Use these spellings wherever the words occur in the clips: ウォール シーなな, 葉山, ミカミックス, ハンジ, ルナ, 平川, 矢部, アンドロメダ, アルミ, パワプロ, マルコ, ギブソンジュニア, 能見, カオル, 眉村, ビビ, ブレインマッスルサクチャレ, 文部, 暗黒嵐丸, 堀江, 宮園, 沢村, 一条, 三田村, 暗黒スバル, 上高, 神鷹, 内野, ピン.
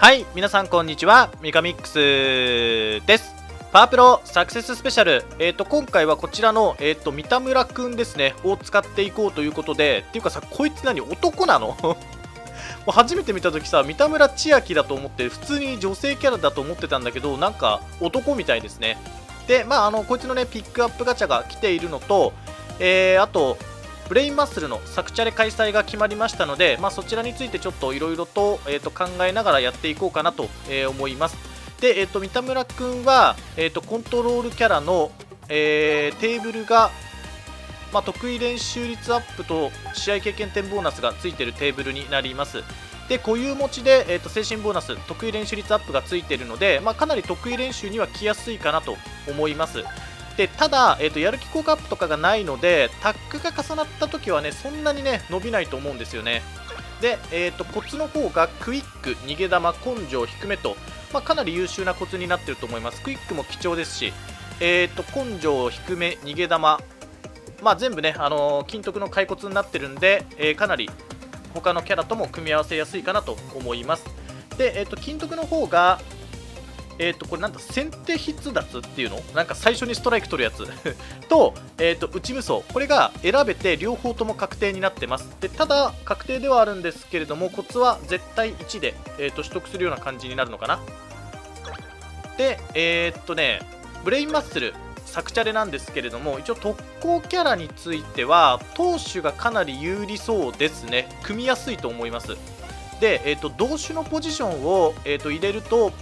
はい、皆さんこんにちは。ミカミックスです。パワプロサクセススペシャル。今回はこちらの、三田村くんですね、を使っていこうということで、っていうかさ、こいつ何、男なのもう初めて見たときさ、三田村千秋だと思って、普通に女性キャラだと思ってたんだけど、なんか男みたいですね。で、まあ、こいつのね、ピックアップガチャが来ているのと、あと、ブレインマッスルのサクチャレ開催が決まりましたので、まあ、そちらについてちょっといろいろと考えながらやっていこうかなと思います。で、三田村くんは、コントロールキャラの、テーブルが、まあ、得意練習率アップと試合経験点ボーナスがついているテーブルになります。で、固有持ちで、精神ボーナス、得意練習率アップがついているので、まあ、かなり得意練習には来やすいかなと思います。でただ、やる気効果アップとかがないのでタックが重なった時はねそんなにね伸びないと思うんですよね。で、コツの方がクイック、逃げ玉、根性、低めと、まあ、かなり優秀なコツになってると思います。クイックも貴重ですし、根性、低め、逃げ玉、まあ、全部ね、金徳の解骨になってるんで、かなり他のキャラとも組み合わせやすいかなと思います。で、金徳の方がこれなんだ先手必奪っていうのなんか最初にストライク取るやつと、内無双これが選べて両方とも確定になってます。でただ確定ではあるんですけれどもコツは絶対1で、取得するような感じになるのかな。でねブレインマッスルサクチャレなんですけれども一応特攻キャラについては投手がかなり有利そうですね。組みやすいと思います。で、同種のポジションを、入れると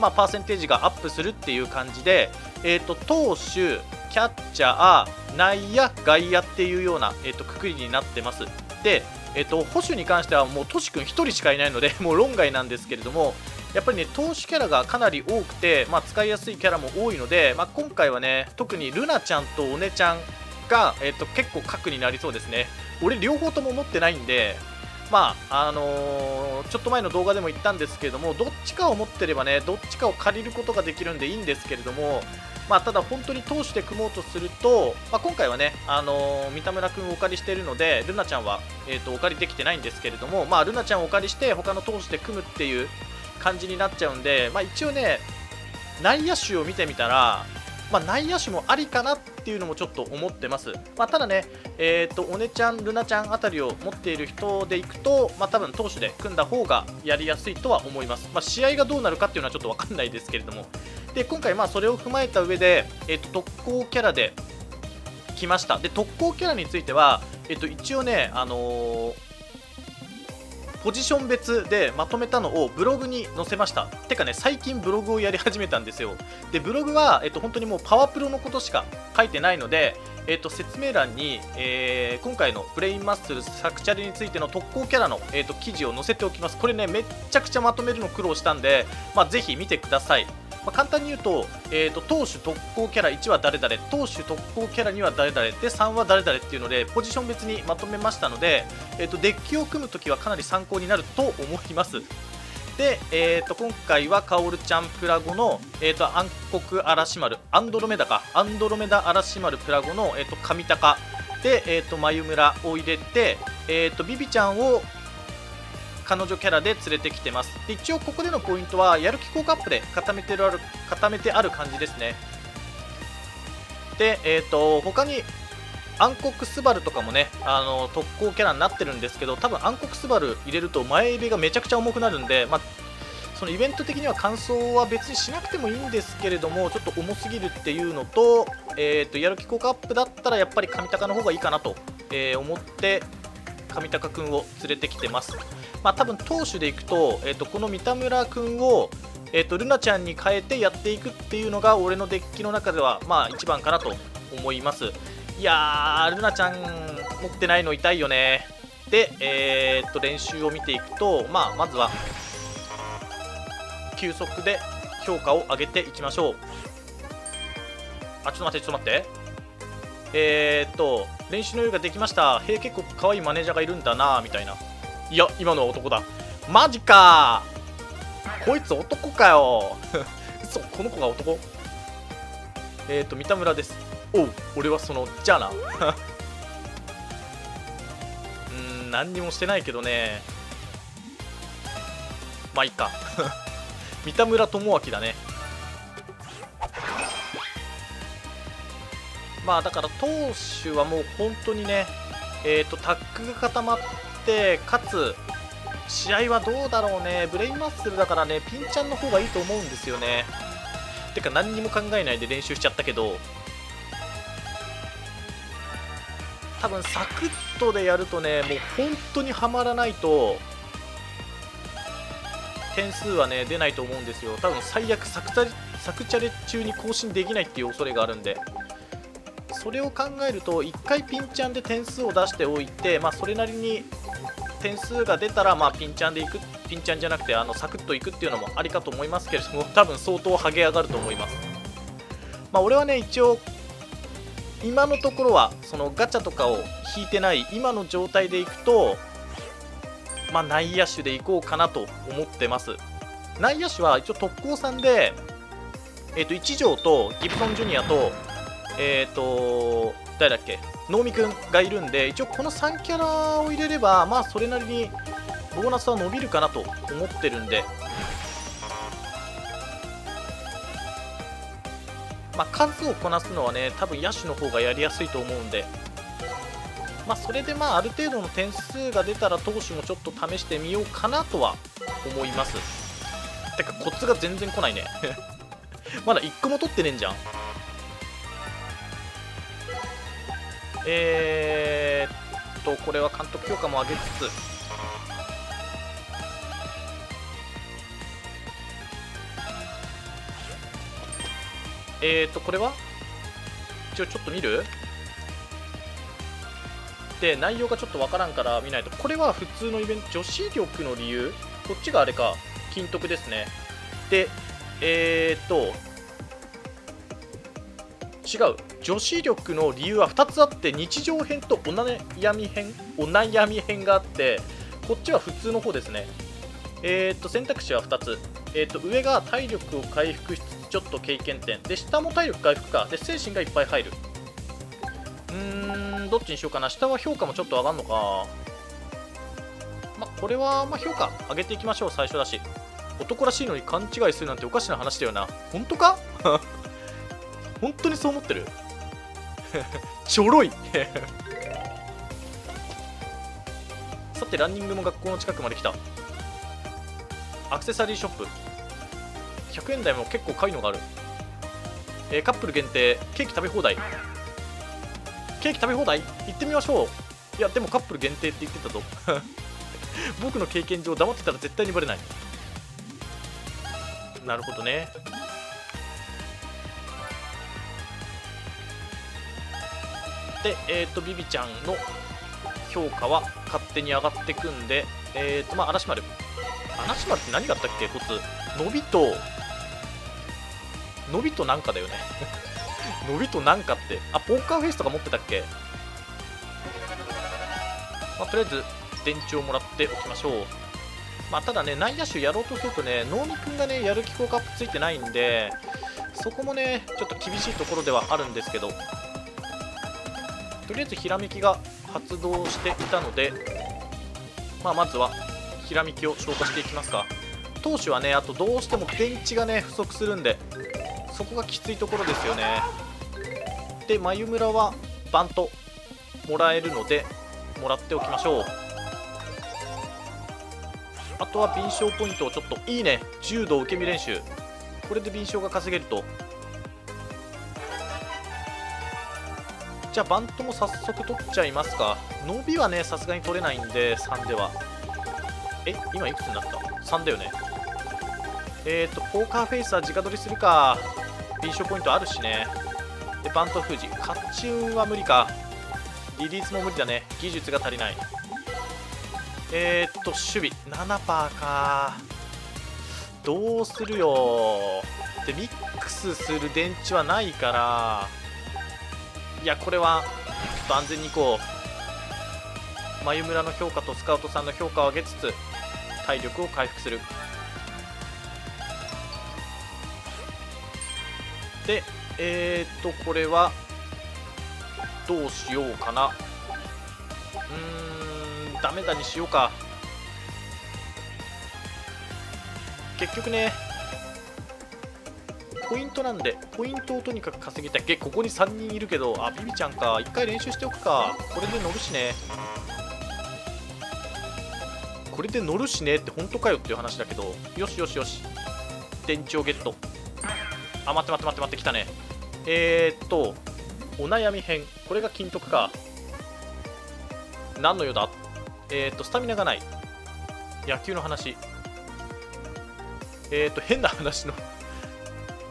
まあ、パーセンテージがアップするっていう感じで、投手、キャッチャー、内野、外野っていうような、括りになってます。で、捕手に関してはもうトシ君1人しかいないのでもう論外なんですけれどもやっぱりね投手キャラがかなり多くて、まあ、使いやすいキャラも多いので、まあ、今回はね特にルナちゃんとおねちゃんが、結構核になりそうですね。俺両方とも持ってないんでまあちょっと前の動画でも言ったんですけれどもどっちかを持ってればねどっちかを借りることができるんでいいんですけれども、まあ、ただ本当に投手で組もうとすると、まあ、今回はね、三田村君をお借りしているのでルナちゃんは、お借りできてないんですけれども、まあ、ルナちゃんをお借りして他の投手で組むっていう感じになっちゃうんで、まあ、一応ね内野手を見てみたらまあ、内野手もありかなっていうのもちょっと思ってます。まあ、ただね、おねちゃん、ルナちゃんあたりを持っている人でいくと、まあ、多分投手で組んだ方がやりやすいとは思います。まあ、試合がどうなるかっていうのはちょっとわかんないですけれども。で、今回、まあ、それを踏まえた上で、特攻キャラで来ました。で、特攻キャラについては、一応ね、ポジション別でまとめたのをブログに載せました。てかね、最近ブログをやり始めたんですよ。で、ブログは、本当にもうパワプロのことしか書いてないので、説明欄に、今回のブレインマッスルサクチャレについての特攻キャラの、記事を載せておきます。これね、めっちゃくちゃまとめるの苦労したんで、まあ、ぜひ見てください。まあ、簡単に言うと、投手特攻キャラ1は誰々、投手特攻キャラ2は誰々、で3は誰々っていうのでポジション別にまとめましたので、デッキを組むときはかなり参考になると思います。で、今回はカオルちゃんプラゴの、暗黒嵐丸、アンドロメダか、アンドロメダ嵐丸プラゴの、神鷹で、眉村を入れて、ビビちゃんを彼女キャラで連れてきてます。で一応ここでのポイントはやる気効果アップで固めてある感じですね。で、他に暗黒スバルとかもね特攻キャラになってるんですけど多分暗黒スバル入れると前指がめちゃくちゃ重くなるんで、まあ、そのイベント的には完走は別にしなくてもいいんですけれどもちょっと重すぎるっていうのと、やる気効果アップだったらやっぱり神鷹の方がいいかなと、思って神鷹くんを連れてきてます。まあ、多分投手でいくと、この三田村君を、ルナちゃんに変えてやっていくっていうのが俺のデッキの中では、まあ、一番かなと思います。いやールナちゃん持ってないの痛いよね。で、練習を見ていくと、まあ、まずは球速で評価を上げていきましょう。あ、ちょっと待って練習の用意ができました。へえ、結構かわいいマネージャーがいるんだなみたいな。いや、今のは男だ。マジかー。こいつ男かよ。嘘、この子が男。三田村です。おう、俺はその、じゃあな。何にもしてないけどね。まあいいか三田村智明だね。まあだから投手はもう本当にね、タッグが固まってかつ試合はどうだろうね、ブレインマッスルだからねピンちゃんの方がいいと思うんですよね。てか何にも考えないで練習しちゃったけど、多分サクッとでやるとねもう本当にはまらないと点数はね出ないと思うんですよ。多分最悪サクチャレ中に更新できないっていう恐れがあるんで、それを考えると1回ピンチャンで点数を出しておいて、まあそれなりに点数が出たらまあピンチャンじゃなくてサクッといくっていうのもありかと思いますけれども、多分相当ハゲ上がると思います。まあ俺はね一応今のところはそのガチャとかを引いてない今の状態でいくと、まあ内野手でいこうかなと思ってます。内野手は一応特攻さんで、一条とギブソンジュニアと誰だっけ能見くんがいるんで、一応この3キャラを入れればまあそれなりにボーナスは伸びるかなと思ってるんで、まあ数をこなすのはね多分野手の方がやりやすいと思うんで、まあそれでまあある程度の点数が出たら投手もちょっと試してみようかなとは思います。てかコツが全然来ないねまだ1個も取ってねえんじゃん。これは監督評価も上げつつ、これは一応ちょっと見るで内容がちょっとわからんから見ないと。これは普通のイベント女子力の理由、こっちがあれか金徳ですね。で違う、女子力の理由は2つあって、日常編とお悩み編があって、こっちは普通の方ですね。選択肢は2つ、上が体力を回復しつつちょっと経験点で、下も体力回復かで精神がいっぱい入る。うーんどっちにしようかな。下は評価もちょっと上がるのか、まあこれはまあ評価上げていきましょう。最初だし男らしいのに勘違いするなんておかしな話だよな。本当か本当にそう思ってるちょろいさてランニングも学校の近くまで来た。アクセサリーショップ100円台も結構買いのがある。カップル限定ケーキ食べ放題。ケーキ食べ放題行ってみましょう。いやでもカップル限定って言ってたぞ僕の経験上黙ってたら絶対にバレない。なるほどね。で、ビビちゃんの評価は勝手に上がってくんで、まあ、嵐丸って何があったっけ、コツ伸びとなんかだよね伸びとなんかって、あ、ポーカーフェイスとか持ってたっけ。まあ、とりあえず電池をもらっておきましょう。まあ、ただね、内野手やろうとするとね、能見くんがね、やる気効果アップついてないんで、そこもね、ちょっと厳しいところではあるんですけど、とりあえずひらめきが発動していたので、まあ、まずはひらめきを消化していきますか。投手はね、あとどうしても電池がね不足するんで、そこがきついところですよね。で眉村はバントもらえるのでもらっておきましょう。あとは敏捷ポイントをちょっと、いいね、柔道受け身練習、これで敏捷が稼げると。じゃあバントも早速取っちゃいますか。伸びはねさすがに取れないんで3では、今いくつになった ?3 だよね。ポーカーフェイスは直取りするか、敏捷ポイントあるしね。でバント封じ、カッチュンは無理か、リリースも無理だね、技術が足りない。守備 7% か、どうするよ。でミックスする電池はないから、いやこれはちょっと安全にいこう。眉村の評価とスカウトさんの評価を上げつつ体力を回復する。でこれはどうしようかな。ダメだにしようか。結局ねポイントなんで、ポイントをとにかく稼ぎたい。ここに3人いるけど、あ、ビビちゃんか。1回練習しておくか。これで乗るしね。これで乗るしねって本当かよっていう話だけど、よしよしよし。電池をゲット。あ、待って待って待って待って、来たね。お悩み編。これが金徳か。何の用だ？スタミナがない。野球の話。変な話の。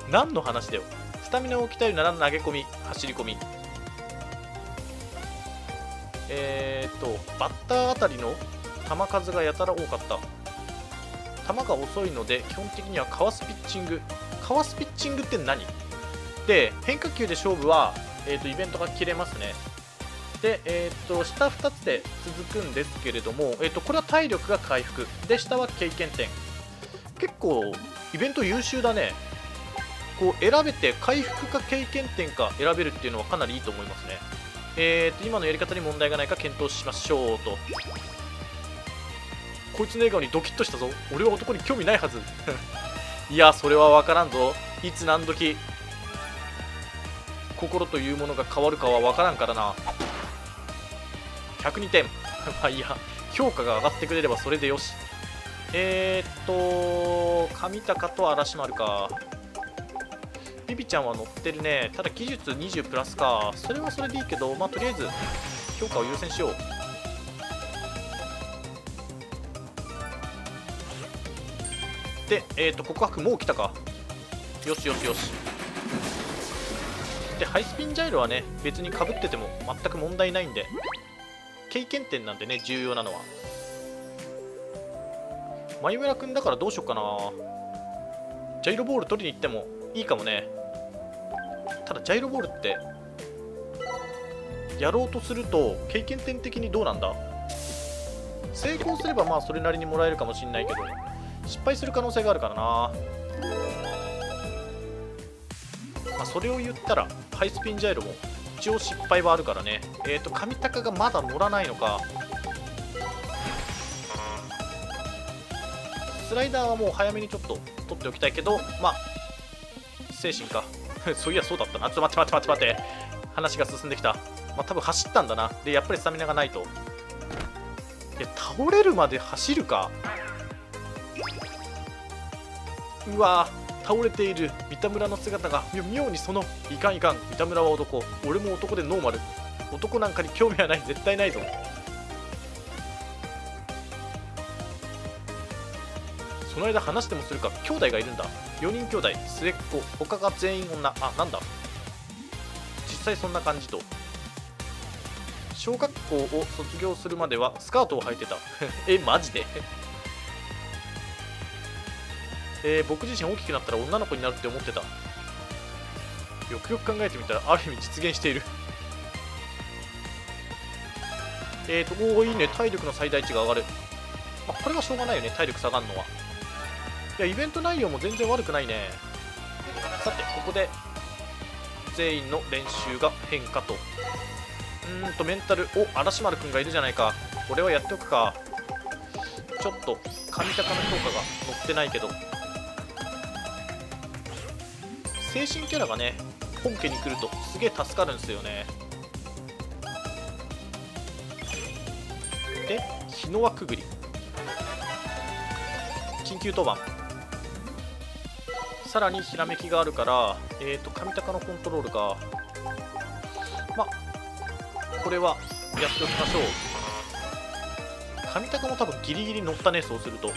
何の話だよ。スタミナを鍛えるなら投げ込み、走り込み。バッターあたりの球数がやたら多かった。球が遅いので、基本的にはかわすピッチング。かわすピッチングって何？で、変化球で勝負は、イベントが切れますね。で、下2つで続くんですけれども、これは体力が回復。で、下は経験点。結構、イベント優秀だね。こう選べて回復か経験点か選べるっていうのはかなりいいと思いますね。今のやり方に問題がないか検討しましょうと。こいつの笑顔にドキッとしたぞ。俺は男に興味ないはず。いや、それは分からんぞ。いつ何時心というものが変わるかは分からんからな。102点。まあいいや、評価が上がってくれればそれでよし。上高と嵐丸か。ビビちゃんは乗ってるね。ただ技術20プラスか。それはそれでいいけど、まあとりあえず評価を優先しよう。で、告白もう来たか。よしよしよし。で、ハイスピンジャイロはね、別にかぶってても全く問題ないんで。経験点なんでね、重要なのは。眉村君だからどうしようかな。ジャイロボール取りに行ってもいいかもね。ただジャイロボールってやろうとすると経験点的にどうなんだ。成功すればまあそれなりにもらえるかもしんないけど、失敗する可能性があるからな。まあ、それを言ったらハイスピンジャイロも一応失敗はあるからね。上高がまだ乗らないのか。スライダーはもう早めにちょっと取っておきたいけど、まあ精神か。そういやそうだったな。ちょっと待って待って待って待って、話が進んできた。まあ多分走ったんだな。でやっぱりスタミナがないと。いや、倒れるまで走るか。うわー、倒れている三田村の姿が妙にそのいかんいかん。三田村は男、俺も男でノーマル。男なんかに興味はない、絶対ないぞ。その間話でもするか。兄弟がいるんだ。4人兄弟、末っ子、他が全員女。あ、なんだ、実際そんな感じと。小学校を卒業するまではスカートを履いてた。マジで。僕自身大きくなったら女の子になるって思ってた。よくよく考えてみたらある意味実現している。おお、いいね。体力の最大値が上がる。まあ、これはしょうがないよね、体力下がるのは。いや、イベント内容も全然悪くないね。さて、ここで全員の練習が変化と。メンタル。お、嵐丸くんがいるじゃないか。これはやっておくか。ちょっと上高の評価が乗ってないけど、精神キャラがね、本家に来るとすげえ助かるんですよね。で、日野はくぐり。緊急登板。さらにひらめきがあるから、上高のコントロールか。まあ、これはやっておきましょう。上高も多分ギリギリ乗ったね、そうすると。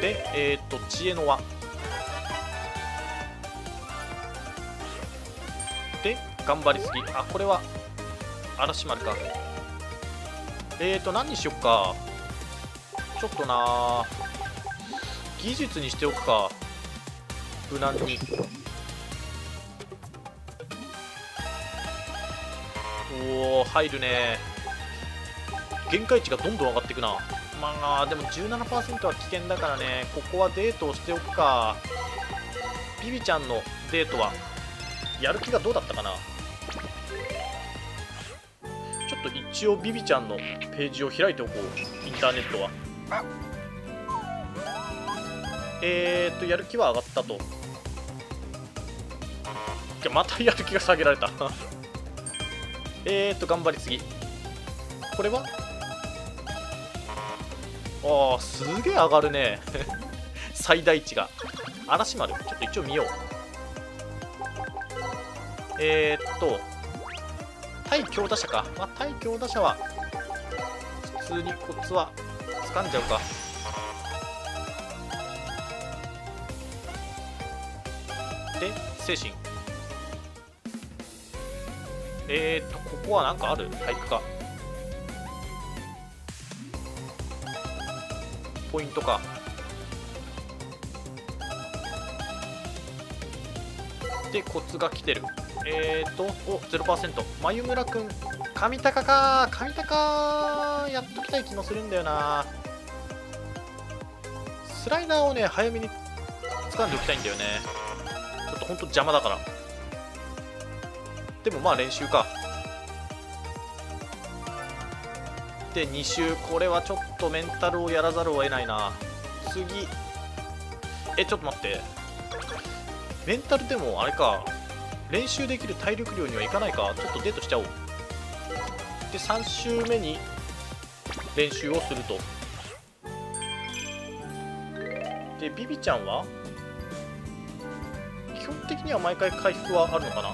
で、知恵の輪。で、頑張りすぎ。あ、これは嵐丸か。何にしよっか。ちょっとな、技術にしておくか。無難に。おお、入るね。限界値がどんどん上がっていくな。まあでも 17% は危険だからね。ここはデートをしておくか。ビビちゃんのデートはやる気がどうだったかな。ちょっっと一応ビビちゃんのページを開いておこう。インターネットはやる気は上がったと。いや、またやる気が下げられた頑張りすぎ。これはああ、すげえ上がるね最大値が嵐丸、ちょっと一応見よう。対強打者か、まあ、対強打者は普通にコツは掴んじゃうか。で、精神。ここはなんかある体育かポイントか。で、コツが来てる。お、0%。眉村くん、上高か。上高、やっときたい気もするんだよな。スライダーをね、早めに掴んでおきたいんだよね。ちょっとほんと邪魔だから。でもまあ練習か。で、2周。これはちょっとメンタルをやらざるを得ないな。次。ちょっと待って。メンタルでもあれか。練習できる体力量にはいかないか。ちょっとデートしちゃおう。で、3周目に練習をすると。で、ビビちゃんは基本的には毎回回復はあるのかな。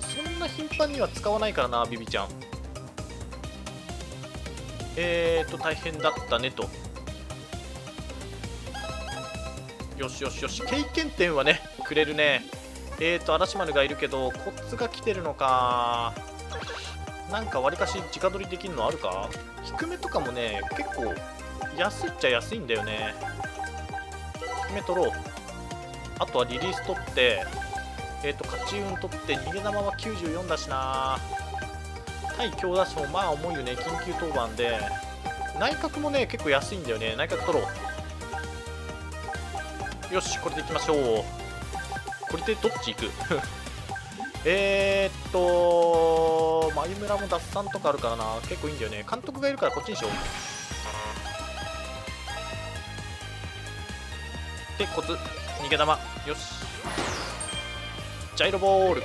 そんな頻繁には使わないからな、ビビちゃん。大変だったねと。よしよしよし、経験点はねくれるね。嵐丸がいるけどコツが来てるのか。なんかわりかし直取りできるのあるか。低めとかもね結構安っちゃ安いんだよね。低め取ろう。あとはリリース取って勝ち運取って、逃げ球は94だしな。対強打者もまあ重いよね。緊急登板で内角もね結構安いんだよね。内角取ろう。よし、これでいきましょう。これでどっち行く眉村も奪三とかあるからな。結構いいんだよね。監督がいるからこっちにしよう。で、コツ逃げ玉。よし、ジャイロボール。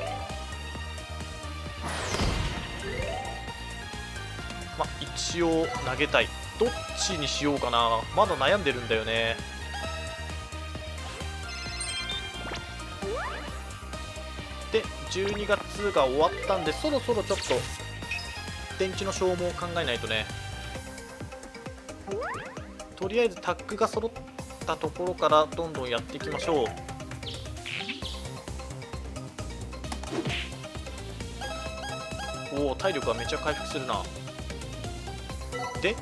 まあ一応投げたい。どっちにしようかな。まだ悩んでるんだよね。で、12月が終わったんで、そろそろちょっと電池の消耗を考えないとね。とりあえずタッグが揃ったところからどんどんやっていきましょう。おお、体力はめちゃ回復するな。で、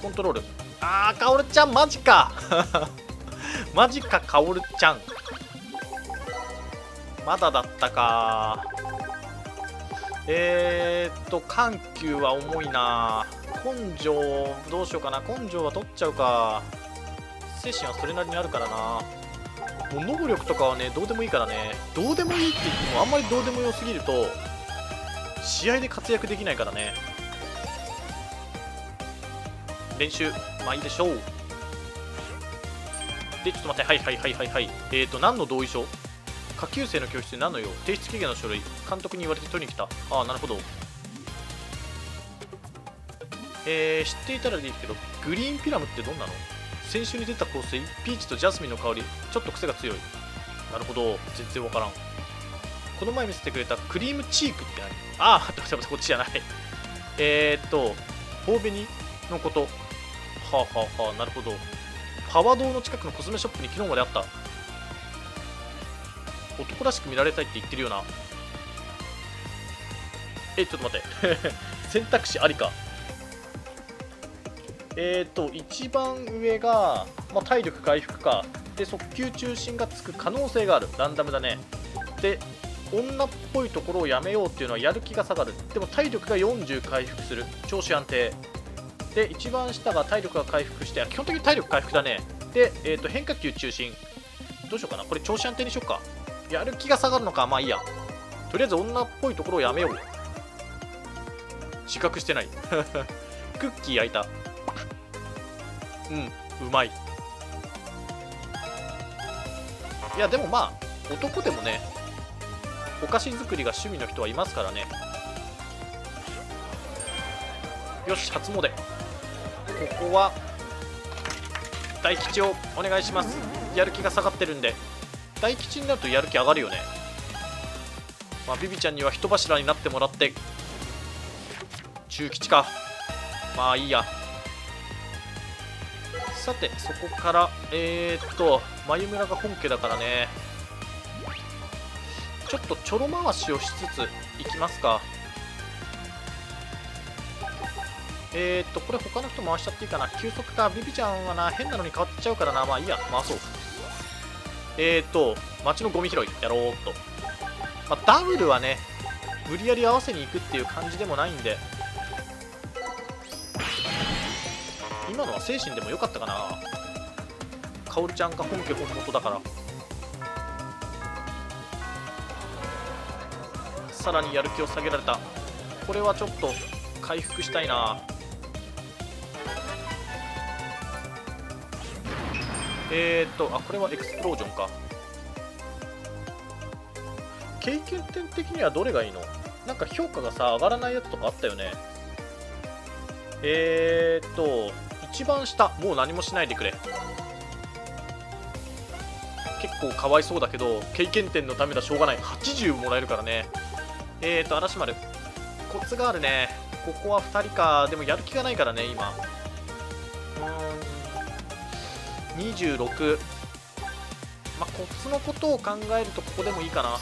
コントロール。あー、カオルちゃんマジかマジか、カオルちゃんまだだったか。緩急は重いな。根性どうしようかな。根性は取っちゃうか。精神はそれなりにあるからな。もう能力とかはねどうでもいいからね。どうでもいいって言ってもあんまりどうでもよすぎると試合で活躍できないからね。練習まあいいでしょう。で、ちょっと待って、はいはいはいはいはい。何の同意書。下級生の教室で何の用。提出期限の書類。監督に言われて取りに来た。ああ、なるほど。知っていたらでいいけど、グリーンピラムってどんなの。先週に出た香水、ピーチとジャスミンの香り。ちょっと癖が強い。なるほど、全然わからん。この前見せてくれたクリームチークって何。ああ、待って待って、こっちじゃない頬紅のこと。はあはあはあ、なるほど。パワー堂の近くのコスメショップに昨日まであった。男らしく見られたいって言ってるよな。ちょっと待って選択肢ありか。一番上が、まあ、体力回復か。で、速球中心がつく可能性がある。ランダムだね。で、女っぽいところをやめようっていうのはやる気が下がる。でも体力が40回復する。調子安定で、一番下が体力が回復して、基本的に体力回復だね。で、変化球中心。どうしようかな。これ調子安定にしようか。やる気が下がるのか。まあいいや。とりあえず女っぽいところをやめよう。自覚してないクッキー焼いた。うん、うまい。いやでもまあ男でもねお菓子作りが趣味の人はいますからね。よし、初詣。ここは大吉をお願いします。やる気が下がってるんで大吉になるとやる気上がるよね。まあビビちゃんには人柱になってもらって中吉か。まあいいや。さてそこから眉村が本家だからね、ちょっとちょろ回しをしつついきますか。これ他の人回しちゃっていいかな。休息か。ビビちゃんはな変なのに変わっちゃうからな。まあいいや、回そう。町のゴミ拾いやろうっと。まあ、ダブルはね無理やり合わせに行くっていう感じでもないんで、今のは精神でもよかったかな。かおるちゃんが本家本元だからさらにやる気を下げられた。これはちょっと回復したいな。あ、これはエクスプロージョンか。経験点的にはどれがいいの？なんか評価がさ上がらないやつとかあったよね。一番下もう何もしないでくれ。結構かわいそうだけど経験点のためだ、しょうがない。80もらえるからね。嵐丸コツがあるね。ここは2人か。でもやる気がないからね今。26、まあ、コツのことを考えるとここでもいいかな。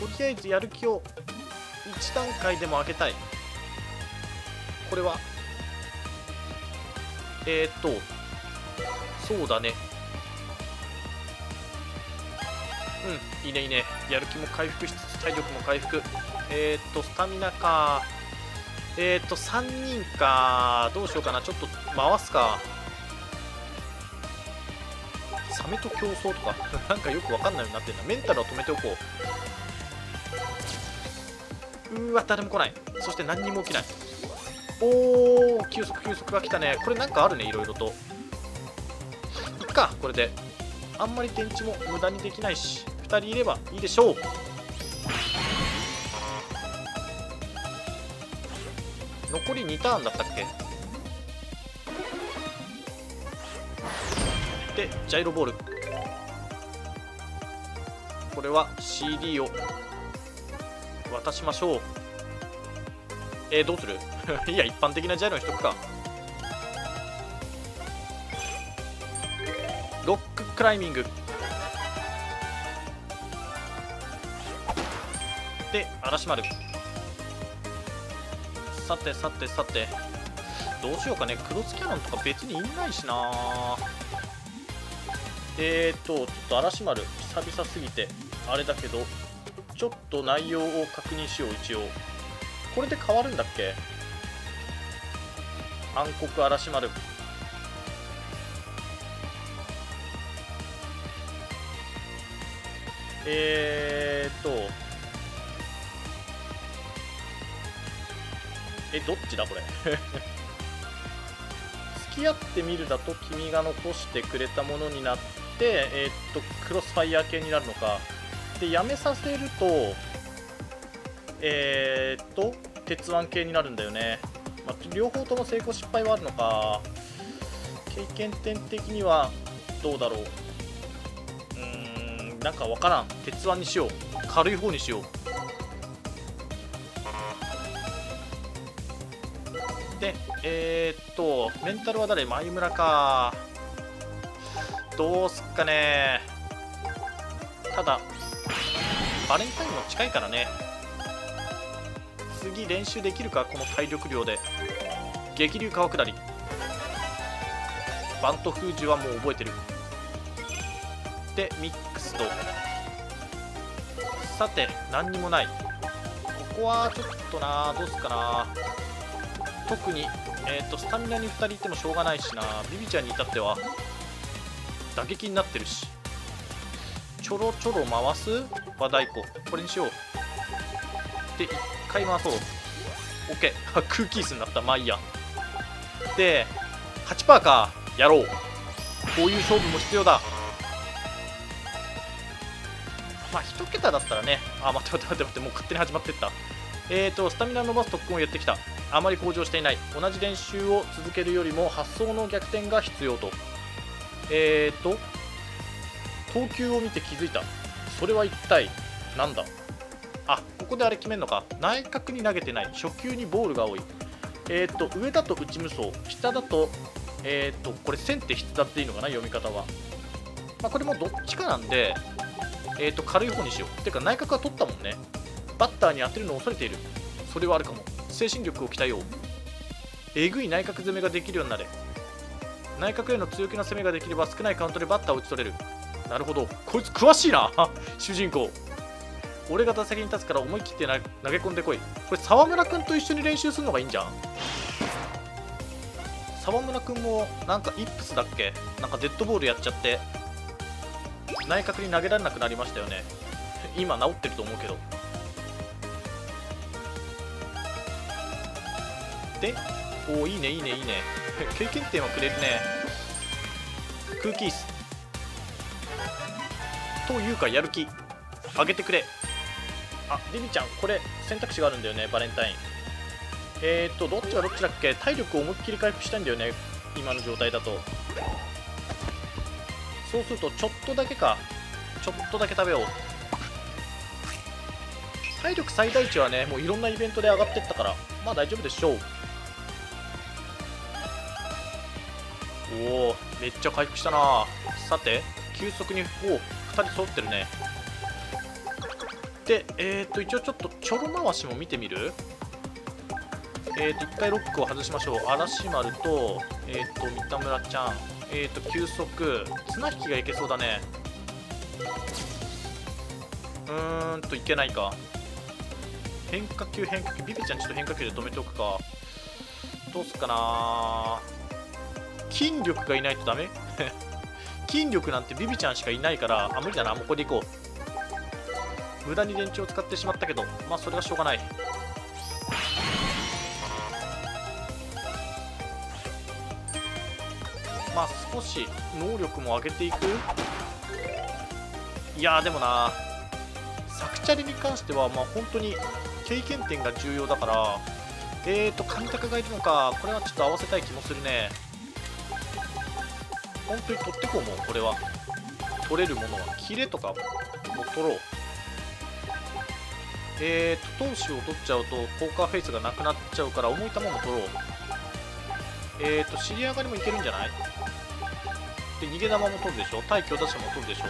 とりあえずやる気を1段階でも上げたい。これはそうだね、うん、いいねいいね。やる気も回復しつつ体力も回復。スタミナか。3人か。どうしようかな。ちょっと回すか。サメと競争とかなんかよくわかんないようになってんだ。メンタルを止めておこう。うーわ、誰も来ない。そして何にも起きない。おー、休息が来たね。これなんかあるね、いろいろと。いっか、これであんまり電池も無駄にできないし2人いればいいでしょう。残り2ターンだったっけで、ジャイロボール。これは CD を渡しましょう。どうするいや一般的なジャイロにしとくか。ロッククライミングで嵐丸。さてさてさてどうしようかね。クロスキャノンとか別にいないしな。ちょっと嵐丸久々すぎてあれだけどちょっと内容を確認しよう。一応これで変わるんだっけ。暗黒嵐丸。どっちだこれ付き合ってみるだと君が残してくれたものになってクロスファイヤー系になるのか。でやめさせると鉄腕系になるんだよね。まあ、両方とも成功失敗はあるのか。経験点的にはどうだろう。なんかわからん。鉄腕にしよう。軽い方にしよう。でメンタルは誰？眉村か。どうすっかね。ただバレンタインも近いからね。次練習できるか。この体力量で激流川下り。バント封じはもう覚えてる。でミックスと。さて何にもない。ここはちょっとな。どうすっかな。特に、スタミナに2人いてもしょうがないしな。ビビちゃんに至っては打撃になってるし、ちょろちょろ回す和太鼓、これにしよう。で1回回そう。 OK。 あ、空気椅子になった。まあいいや。で 8% か。やろう。こういう勝負も必要だ。まあ1桁だったらね。あ、待って待って待って、もう勝手に始まってった。スタミナ伸ばす特訓をやってきた。あまり向上していない。同じ練習を続けるよりも発想の逆転が必要と。投球を見て気づいた。それは一体なんだ。あ、ここであれ決めるのか。内角に投げてない。初球にボールが多い。上だと内無双、下だとこれ線って筆だっていいのかな、読み方は。まあ、これもどっちかなんで、軽い方にしよう。てか内角は取ったもんね。バッターに当てるのを恐れている。それはあるかも。精神力を鍛えよう。えぐい内角攻めができるようになれ。内角への強気な攻めができれば少ないカウントでバッターを打ち取れる。なるほど、こいつ詳しいな主人公。俺が打席に立つから思い切って投げ込んでこい。これ沢村君と一緒に練習するのがいいんじゃん。沢村君もなんかイップスだっけ、なんかデッドボールやっちゃって内角に投げられなくなりましたよね。今治ってると思うけど。で、おお、いいねいいねいいね経験点はくれるね。空気椅子というかやる気上げてくれ。あ、リリちゃん、これ選択肢があるんだよね、バレンタイン。どっちがどっちだっけ。体力を思いっきり回復したいんだよね、今の状態だと。そうするとちょっとだけか、ちょっとだけ食べよう。体力最大値はね、もういろんなイベントで上がってったから、まあ大丈夫でしょう。おお、めっちゃ回復したな。さて急速に、おお、2人揃ってるね。で一応ちょっとちょろ回しも見てみる。1回ロックを外しましょう。嵐丸と三田村ちゃん、球速綱引きがいけそうだね。いけないか。変化球変化球、ビビちゃんちょっと変化球で止めておくか。どうすっかな。筋力がいないとダメ筋力なんてビビちゃんしかいないから、あ、無理だな。もうこれでいこう。無駄に電池を使ってしまったけど、まあそれはしょうがない。まあ少し能力も上げていく。いやーでもな、サクチャリに関してはまあ本当に経験点が重要だから、神高がいるのか。これはちょっと合わせたい気もするね。本当に取ってこう。もうこれは取れるものはキレとかも取ろう。投手を取っちゃうとポーカーフェイスがなくなっちゃうから、重い球も取ろう。尻上がりもいけるんじゃない。で逃げ球も取るでしょ、対強打者も取るでしょ。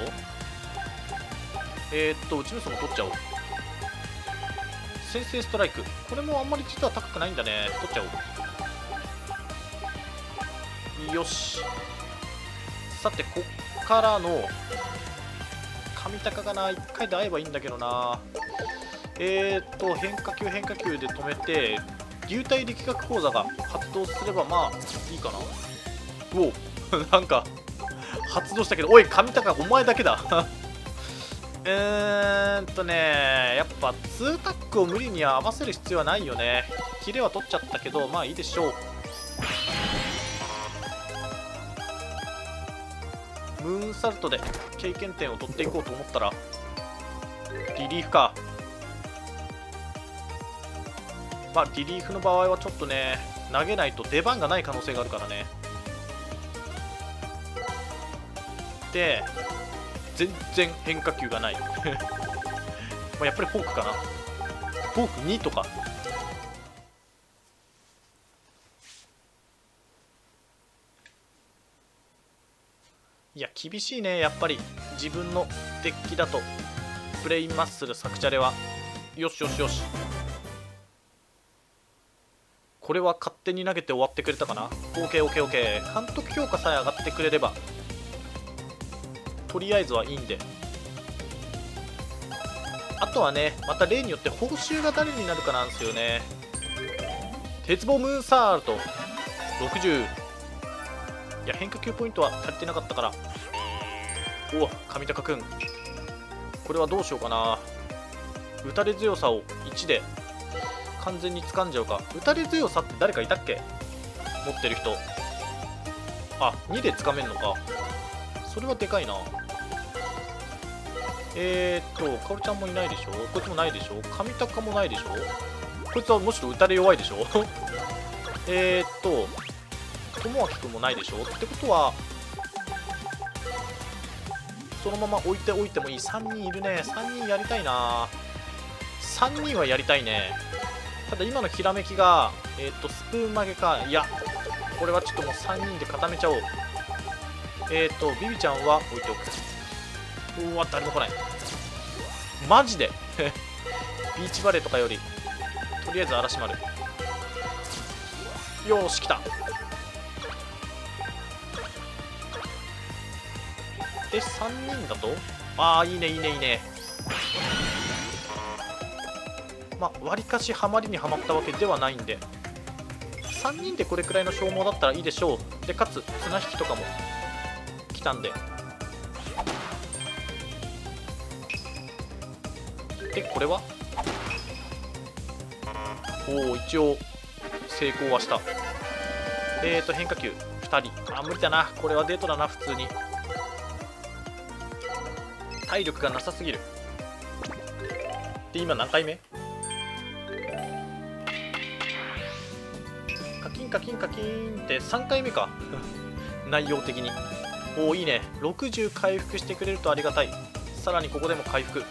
内無双も取っちゃおう。先制ストライク、これもあんまり実は高くないんだね。取っちゃおう。よし、さてこっからの上高がな、1回で合えばいいんだけどな。変化球変化球で止めて、流体力学講座が発動すればまあいいかな。おおなんか発動したけど、おい上高お前だけだやっぱ2タックを無理に合わせる必要はないよね。キレは取っちゃったけど、まあいいでしょう。ムーンサルトで経験点を取っていこうと思ったら、リリーフか。まあリリーフの場合はちょっとね、投げないと出番がない可能性があるからね。で全然変化球がないまあやっぱりフォークかな。フォーク2とか。いや厳しいね、やっぱり自分のデッキだと。プレインマッスルサクチャレはよしよしよし。これは勝手に投げて終わってくれたかな。 OKOKOK 監督評価さえ上がってくれればとりあえずはいいんで。あとはね、また例によって報酬が誰になるかなんですよね。鉄棒ムーンサールト60。いや変化球ポイントは足りてなかったから。おお上高くんこれはどうしようかな。打たれ強さを1で完全に掴んじゃうか。打たれ強さって誰かいたっけ、持ってる人。あ、2で掴めるのか。それはでかいな。かおるちゃんもいないでしょ、こいつもないでしょ、神高もないでしょ、こいつはむしろ打たれ弱いでしょ友明くんもないでしょ。ってことはそのまま置いておいてもいい。3人いるね。3人やりたいな。3人はやりたいね。ただ今のひらめきがスプーン曲げか。いや、これはちょっともう3人で固めちゃおう。ビビちゃんは置いておく。うわ、誰も来ないマジでビーチバレーとかよりとりあえず嵐丸。よーし、来た。で、3人だと、ああ、いいねいいねいいね。まあわりかしハマりにはまったわけではないんで、3人でこれくらいの消耗だったらいいでしょう。でかつ綱引きとかも来たんで。でこれはおお、一応成功はした。変化球2人。あ、無理だな、これはデートだな。普通に体力がなさすぎる。で今何回目。カキンカキンカキンって3回目か内容的におお、いいね。60回復してくれるとありがたい。さらにここでも回復。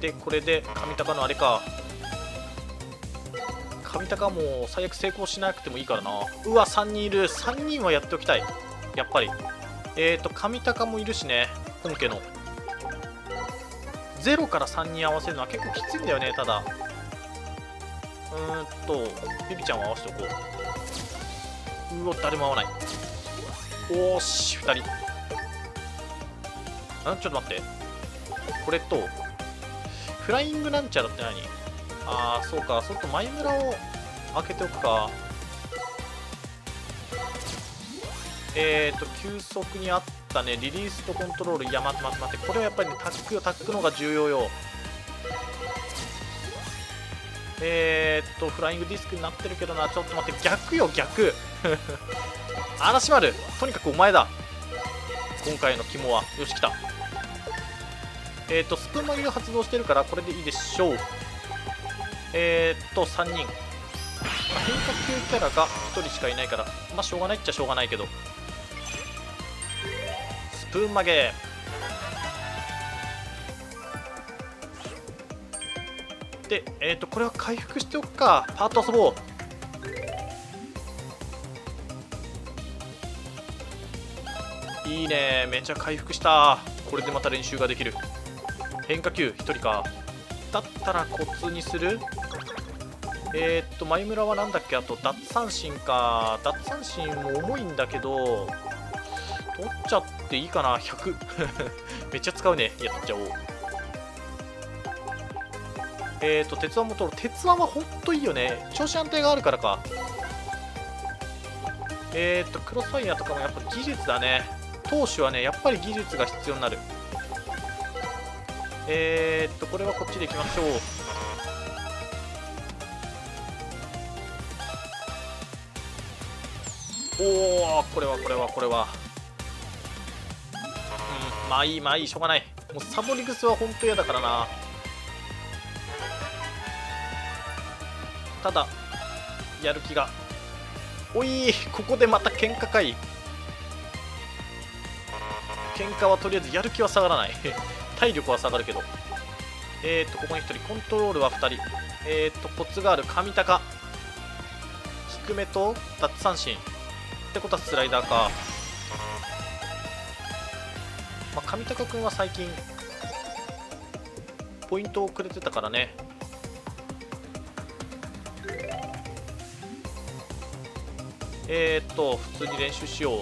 でこれで上高のあれか、上高も最悪成功しなくてもいいからな。うわ、3人いる。3人はやっておきたいやっぱり。上高もいるしね、本家の。0から3人合わせるのは結構きついんだよね。ただビビちゃんを合わせておこう。うわ、誰も合わない。おーし、2人。あ、ちょっと待って、これとフライングランチャーだって何。ああ、そうか、ちょっと前村を開けておくか。球速に合ったね、リリースとコントロール。いや、待って待って待って、これはやっぱりね、タックよ、タックの方が重要よ。フライングディスクになってるけどな。ちょっと待って、逆よ逆嵐丸、とにかくお前だ今回の肝は。よし、来た。スプーンマリを発動してるからこれでいいでしょう。3人、まあ、変化球キャラが1人しかいないから、まあしょうがないっちゃしょうがないけど。スプーン曲げ。でこれは回復しておくか。パート遊ぼう。いいね、めちゃ回復した。これでまた練習ができる。変化球1人か。だったらコツにする。前村はなんだっけ。あと奪三振か。奪三振も重いんだけど取っちゃっていいかな。100めっちゃ使うね。やっちゃおう。鉄腕も取る。鉄腕はほんといいよね、調子安定があるからか。クロスファイヤーとかもやっぱ技術だね。投手はね、やっぱり技術が必要になる。これはこっちでいきましょう。おお、これはうん、まあいい、しょうがない。もうサボり癖はほんと嫌だからな。ただやる気が。おい、ここでまた喧嘩かい。喧嘩はとりあえずやる気は下がらない体力は下がるけど。ここに1人、コントロールは2人。コツがある上高、低めと奪三振ってことはスライダーか。まあ、上高くんは最近ポイントをくれてたからね。普通に練習しよう。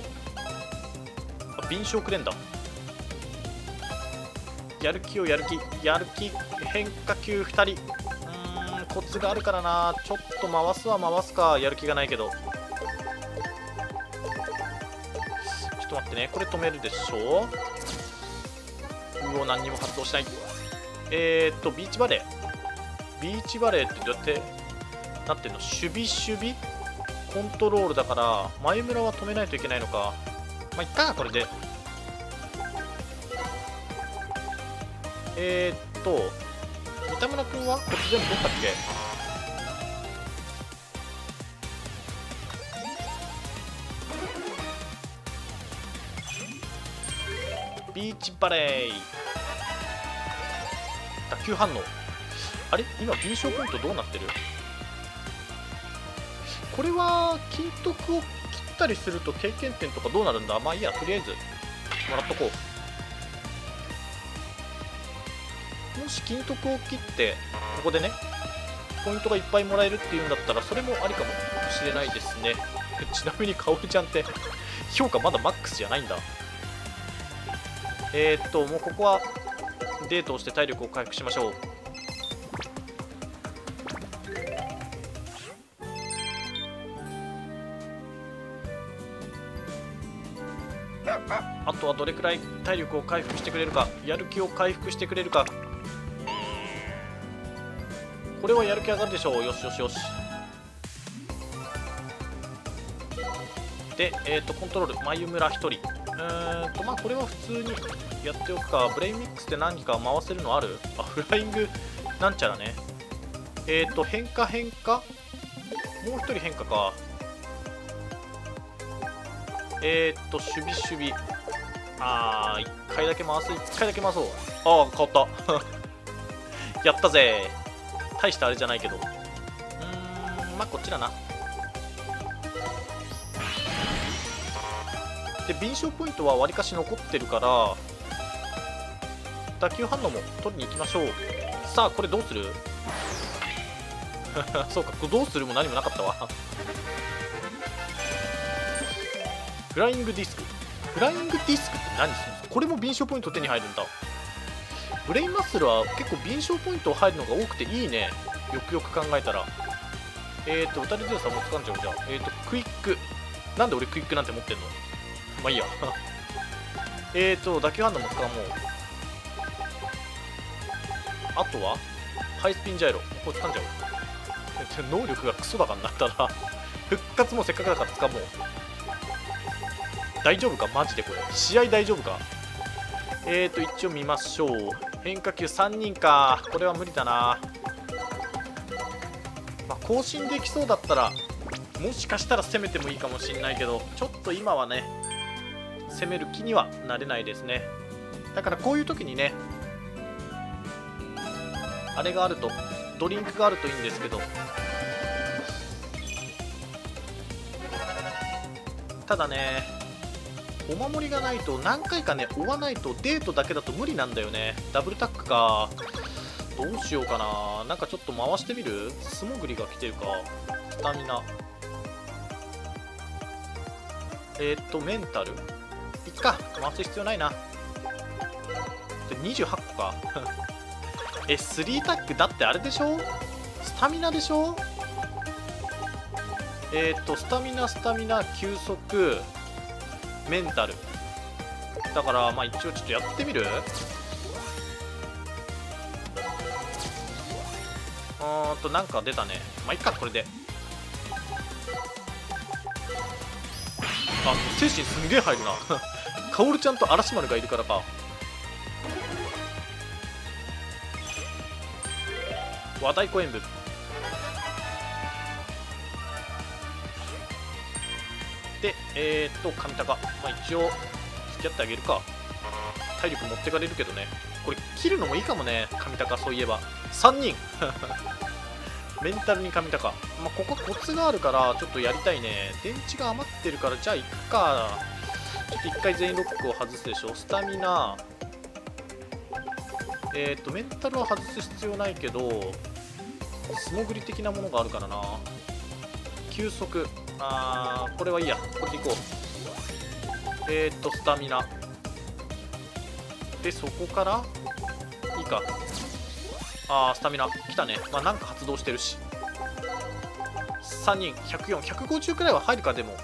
あ、敏捷くれんだ。やる気変化球2人。コツがあるからな。ちょっと回すか。やる気がないけどちょっとと待ってね、これ止めるでしょう。うお、何にも発動しない。ビーチバレー、ビーチバレーってどうやってなってんの。守備コントロールだから前村は止めないといけないのか。まあいっか、これで。三田村君はこっち全部どっかっけ。ビーチバレー、打球反応。あれ、今敏捷ポイントどうなってる。これは金徳を切ったりすると経験点とかどうなるんだ。まあいいや、とりあえずもらっとこう。もし金徳を切ってここでねポイントがいっぱいもらえるっていうんだったらそれもありかもしれないですね。ちなみに薫ちゃんって評価まだマックスじゃないんだ。もうここはデートをして体力を回復しましょう。あとはどれくらい体力を回復してくれるか、やる気を回復してくれるか。これはやる気上がるでしょう。よしよしよし。で、コントロール眉村1人。まあこれは普通にやっておくか。ブレインミックスって何か回せるのある。あ、フライングなんちゃらね。変化もう一人変化か。守備ああ1回だけ回す、1回だけ回そう。ああ変わったやったぜ。大したあれじゃないけど、まあこっちだな。で、敏捷ポイントはわりかし残ってるから打球反応も取りに行きましょう。さあこれどうするそうか、これどうするも何もなかったわフライングディスク、フライングディスクって何するんですか。これも敏捷ポイント手に入るんだ。ブレインマッスルは結構敏捷ポイント入るのが多くていいね、よくよく考えたら。打たれ強さもつかんじゃうじゃん。クイック、なんで俺クイックなんて持ってんの。まあいいや打球反応も使う。もうあとはハイスピンジャイロ、これ掴んじゃう能力がクソだからなったら復活もせっかくだから使う。もう大丈夫かマジで、これ試合大丈夫か。一応見ましょう。変化球3人か、これは無理だな。まあ、更新できそうだったらもしかしたら攻めてもいいかもしれないけど、ちょっと今はね攻める気にはなれないですね。だからこういう時にねあれがあると、ドリンクがあるといいんですけど、ただねお守りがないと何回かね追わないとデートだけだと無理なんだよね。ダブルタックか、どうしようかな。なんかちょっと回してみる。素潜りが来てるか。スタミナ、メンタルいっか、回す必要ないな。で28個か3タックだってあれでしょ、スタミナでしょ。スタミナ休息メンタルだから、まあ一応ちょっとやってみる。なんか出たね。まあいっか、これで。あ、精神すんげえ入るなカオルちゃんと嵐丸がいるからか。和太鼓演舞、で上高、まあ、一応付き合ってあげるか。体力持ってかれるけどね、これ切るのもいいかもね上高。そういえば3人メンタルに上高、まあ、ここコツがあるからちょっとやりたいね。電池が余ってるから、じゃあいくか。ちょっと1回全員ロックを外すでしょ。スタミナメンタルは外す必要ないけど素潜り的なものがあるからな。休息、あーこれはいいや、これでいこう。スタミナでそこからいいか。あースタミナ来たね。まあなんか発動してるし。3人104、150くらいは入るか。でも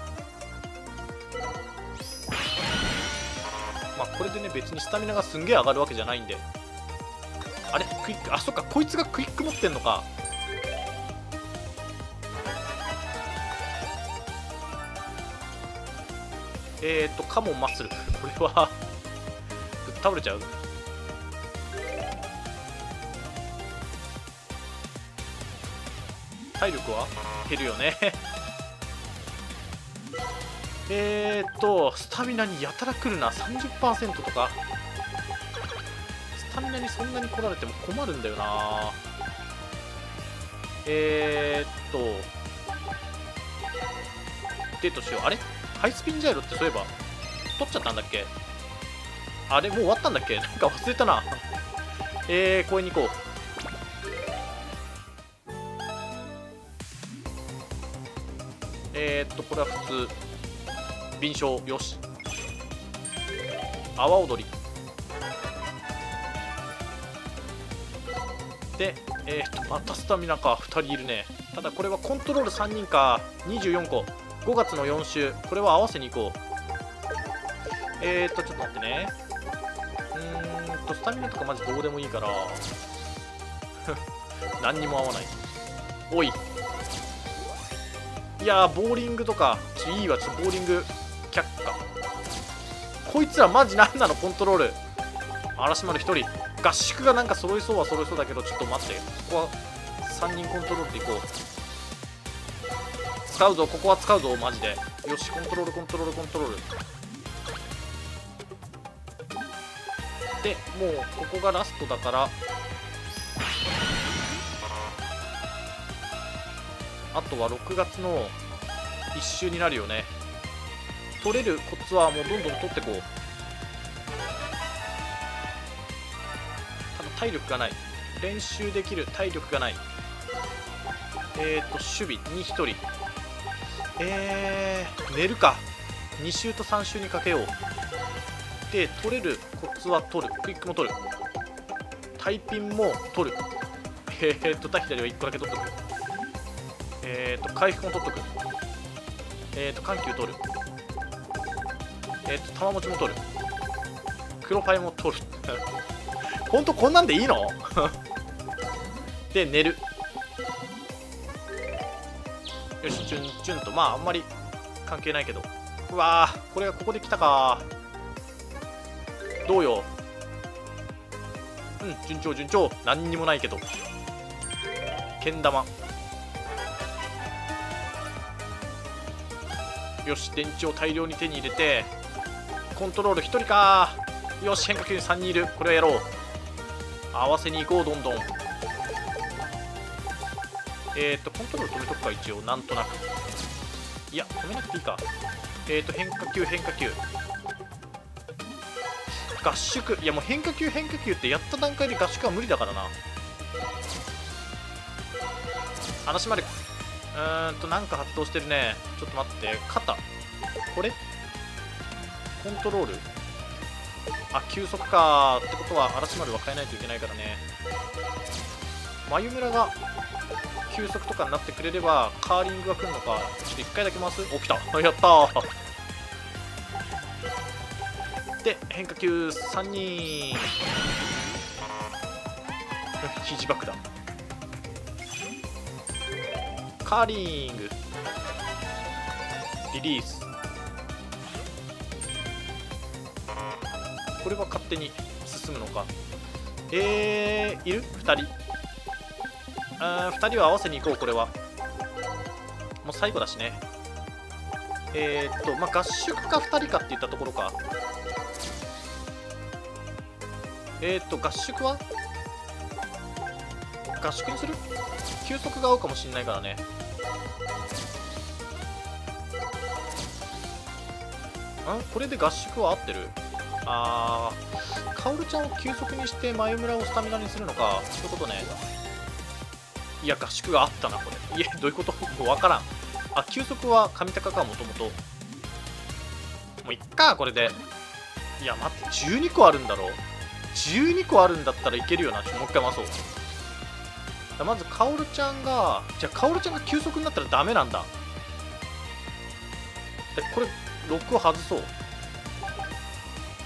これでね別にスタミナがすんげえ上がるわけじゃないんで。あれクイック、あ、そっか、こいつがクイック持ってんのか。カモンマッスル、これはぶっ倒れちゃう。体力は減るよね。スタミナにやたら来るな。 30% とか。スタミナにそんなに来られても困るんだよな。デートしよう。あれハイスピンジャイロってそういえば取っちゃったんだっけ。あれもう終わったんだっけ、なんか忘れたな。公園に行こう。これは普通敏捷、よし。阿波踊りでまたスタミナか。2人いるね。ただこれはコントロール3人か。24個、5月の4週、これは合わせにいこう。ちょっと待ってね。スタミナとかマジどうでもいいから何にも合わない。おい、いやー、ボーリングとかいいわ。ちょっとボーリング却下。こいつらマジなんなのコントロール。嵐丸1人、合宿がなんか揃いそうは揃いそうだけど、ちょっと待って、ここは3人コントロールでいこう。使うぞ、ここは使うぞマジで。よし、コントロールコントロールコントロールで、もうここがラストだから、あとは6月の1周になるよね。取れるコツはもうどんどん取ってこう。ただ体力がない。練習できる体力がない。守備に1人。寝るか。2周と3周にかけよう。で、取れるコツは取る。クイックも取る。タイピンも取る。対左は1個だけ取っとく。回復も取っとく。緩急取る。玉持ちも取る。黒パイも取る。ほんとこんなんでいいので、寝る。よし、チュンチュンと。まああんまり関係ないけど。うわー、これがここで来たか。どうよ。うん、順調順調。何にもないけど。けん玉。よし、電池を大量に手に入れて、コントロール1人か。よし、変化球3人いる。これはやろう。合わせに行こう、どんどん。コントロール止めとくか、一応なんとなく。いや、止めなくていいか。変化球変化球合宿。いや、もう変化球変化球ってやった段階で合宿は無理だからな。話までなんか発動してるね。ちょっと待って、肩これコントロール、あ、球速か。ってことは嵐丸は変えないといけないからね。眉村が球速とかになってくれればカーリングが来るのか。ちょっと1回だけ回す。お、来た、やった。で、変化球3人。肘爆弾カーリングリリース。これは勝手に進むのか。いる2人。2人は合わせに行こう。これはもう最後だしね。まあ合宿か2人かっていったところか。合宿は合宿にする。球速が合うかもしれないからね。これで合宿は合ってる。ああ、カオルちゃんを急速にして眉村をスタミナにするのか、そういうことね。いや、合宿があったなこれ。いや、どういうこと、もう分からん。あ、急速は上高か、もともと。もういっか、これで。いや待って、12個あるんだろう。12個あるんだったらいけるよな。ちょっともう一回回そう。まずカオルちゃんが、じゃあカオルちゃんが急速になったらダメなんだ。でこれ6を外そう。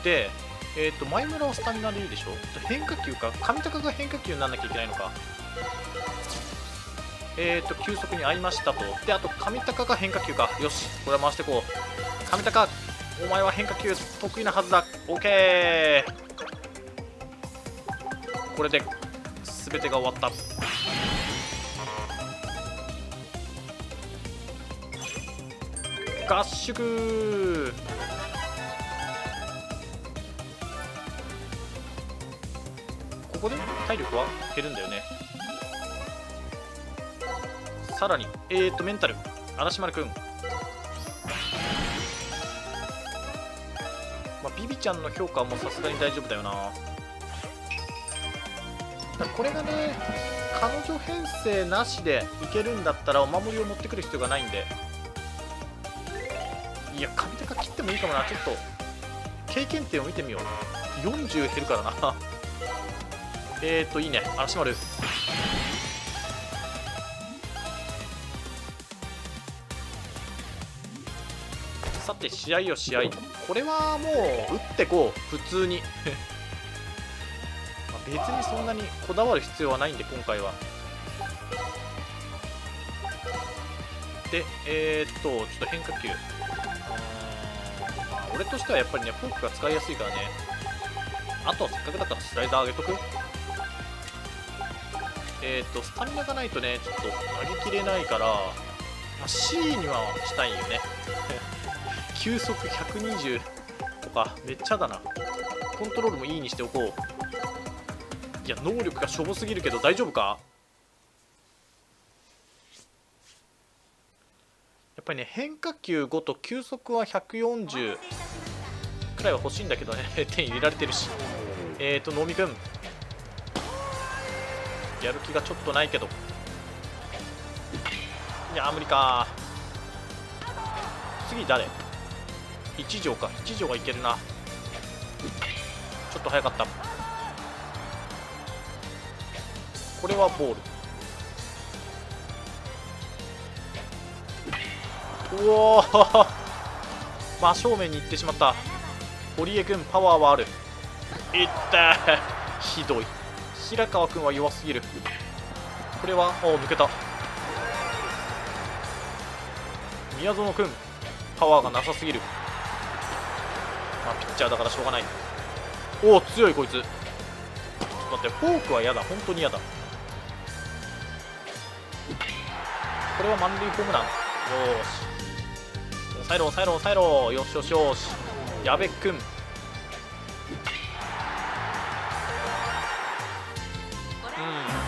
で、前村はスタミナでいいでしょ。変化球か。上高が変化球にならなきゃいけないのか。球速に合いましたと。で、あと上高が変化球か。よし、これは回していこう。上高、お前は変化球得意なはずだ。オッケー。これで全てが終わった。合宿。ここで体力は減るんだよね。さらにメンタル嵐丸くん、ビビちゃんの評価はもうさすがに大丈夫だよな。これがね、彼女編成なしでいけるんだったらお守りを持ってくる必要がないんで、いや上高切ってもいいかもな。ちょっと経験点を見てみよう。40減るからな。いいね嵐丸。さて試合よ試合、これはもう打ってこう、普通に。別にそんなにこだわる必要はないんで今回は。でちょっと変化球、俺としてはやっぱりね、フォークが使いやすいからね。あとはせっかくだからスライダー上げとく。スタミナがないとね、ちょっと上げきれないから、C にはしたいよね。球速120とか、めっちゃだな。コントロールもいいにしておこう。いや、能力がしょぼすぎるけど、大丈夫か？やっぱりね、変化球5と球速は140くらいは欲しいんだけどね。点入れられてるし。能見くんやる気がちょっとないけど、いや無理か。次誰？一条か。一条がいけるな。ちょっと早かった。これはボール。うおー、真正面に行ってしまった。堀江君パワーはある。いってー、ひどい。平川君は弱すぎる。これはお抜けた。宮園君パワーがなさすぎる。ピッチャーだからしょうがない。おお強いこいつ。ちょっと待って、フォークは嫌だ、本当に嫌だ。これは満塁ホームラン。よーし、抑えろ抑えろ抑えろ。よしよしよし。矢部君、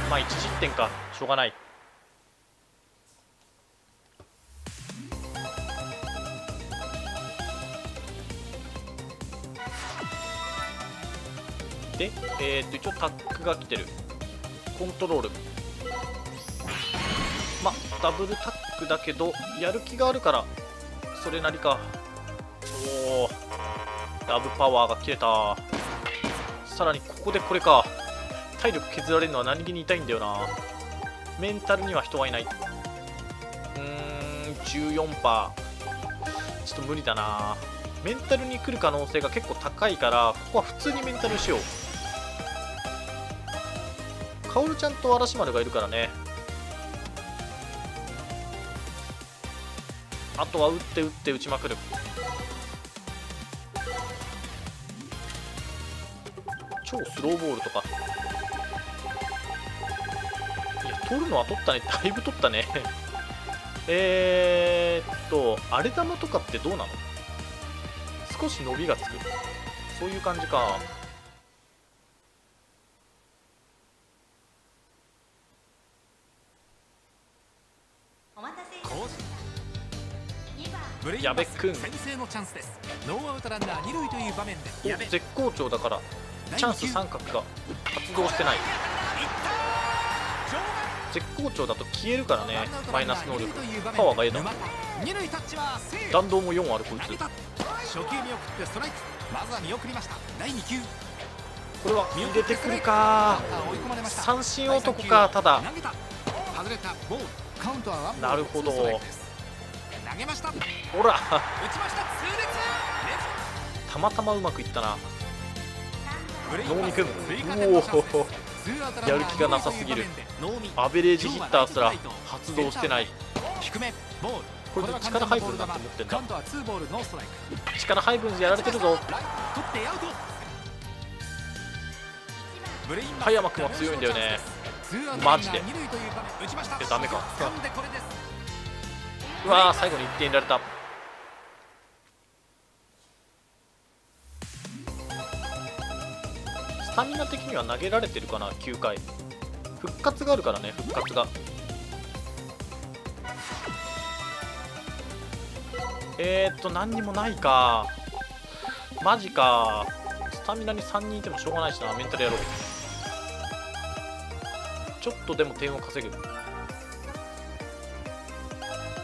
まあ1失点か、しょうがない。で一応タックが来てる。コントロール、まあダブルタックだけどやる気があるからそれなりか。おお、ラブパワーが切れた。さらにここでこれか。体力削られるのは何気に痛いんだよな。メンタルには人はいない。14%、ちょっと無理だな。メンタルに来る可能性が結構高いから、ここは普通にメンタルしよう。カオルちゃんと嵐丸がいるからね。あとは打って打って打ちまくる。超スローボールとか。いや、取るのは取ったね。だいぶ取ったね。荒れ玉とかってどうなの？少し伸びがつく。そういう感じか。矢部君先制のチャンスです。ノーアウトランナー二塁という場面で絶好調だからチャンス三角が発動してない。絶好調だと消えるからね、マイナス能力。パワーがええな。弾道も4あるこいつ。これは入れてくるか。三振男か。ただなるほど、ほら。たまたまうまくいったな。能見君、やる気がなさすぎる。アベレージヒッターすら発動してない。これで力配分だと思ってんだ。力配分でやられてるぞ。葉山君は強いんだよね、マジで。ダメか。うわー、最後に1点入れられた。スタミナ的には投げられてるかな。9回復活があるからね。復活が何にもないか。マジか。スタミナに3人いてもしょうがないしな。メンタルやろう。ちょっとでも点を稼ぐ。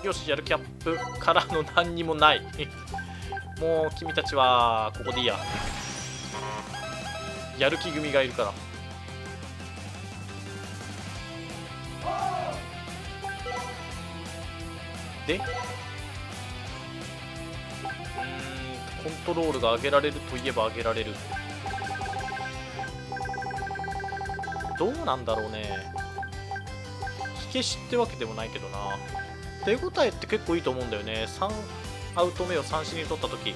よし、やる気アップからの何にもない。もう君たちはここでいいや。やる気組がいるから。でコントロールが上げられるといえば上げられる。どうなんだろうね。火消しってわけでもないけどな。手応えって結構いいと思うんだよね。3アウト目を三振に取った時、